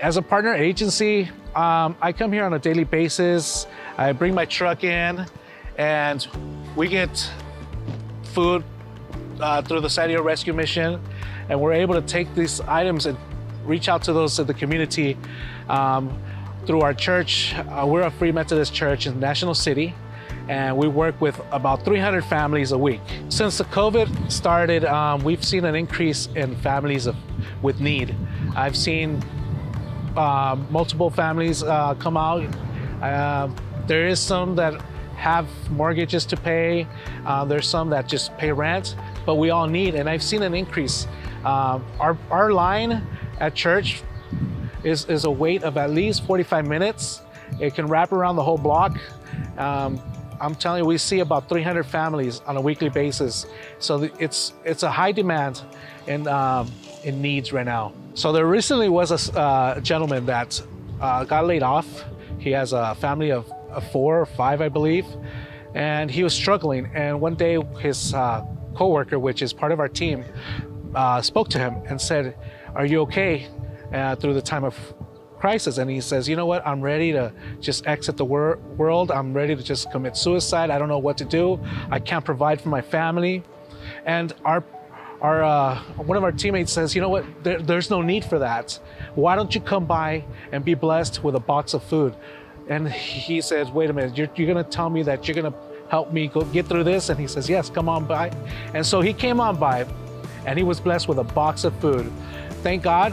As a partner agency, I come here on a daily basis. I bring my truck in and we get food through the San Diego Rescue Mission, and we're able to take these items and reach out to those in the community through our church. We're a Free Methodist church in National City, and we work with about 300 families a week. Since the COVID started, we've seen an increase in families with need. I've seen multiple families come out. There is some that have mortgages to pay. There's some that just pay rent, but we all need, and I've seen an increase. Our line at church is a wait of at least 45 minutes. It can wrap around the whole block. I'm telling you, we see about 300 families on a weekly basis. So it's a high demand in needs right now. So there recently was a gentleman that got laid off. He has a family of four or five, I believe, and he was struggling. And one day his coworker, which is part of our team, spoke to him and said, "Are you okay through the time of crisis?" And he says, "You know what, I'm ready to just exit the world. I'm ready to just commit suicide. I don't know what to do. I can't provide for my family." And one of our teammates says, "You know what, there's no need for that. Why don't you come by and be blessed with a box of food?" And he says, "Wait a minute, you're gonna tell me that you're gonna help me get through this?" And he says, "Yes, come on by." And so he came on by and he was blessed with a box of food. Thank God,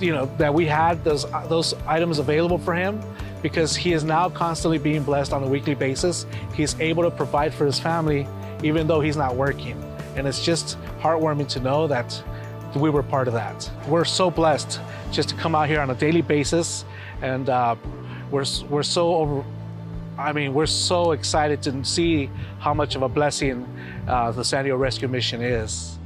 you know, that we had those items available for him, because he is now constantly being blessed on a weekly basis. He's able to provide for his family even though he's not working. And it's just heartwarming to know that we were part of that. We're so blessed just to come out here on a daily basis, and we're so we're so excited to see how much of a blessing the San Diego Rescue Mission is.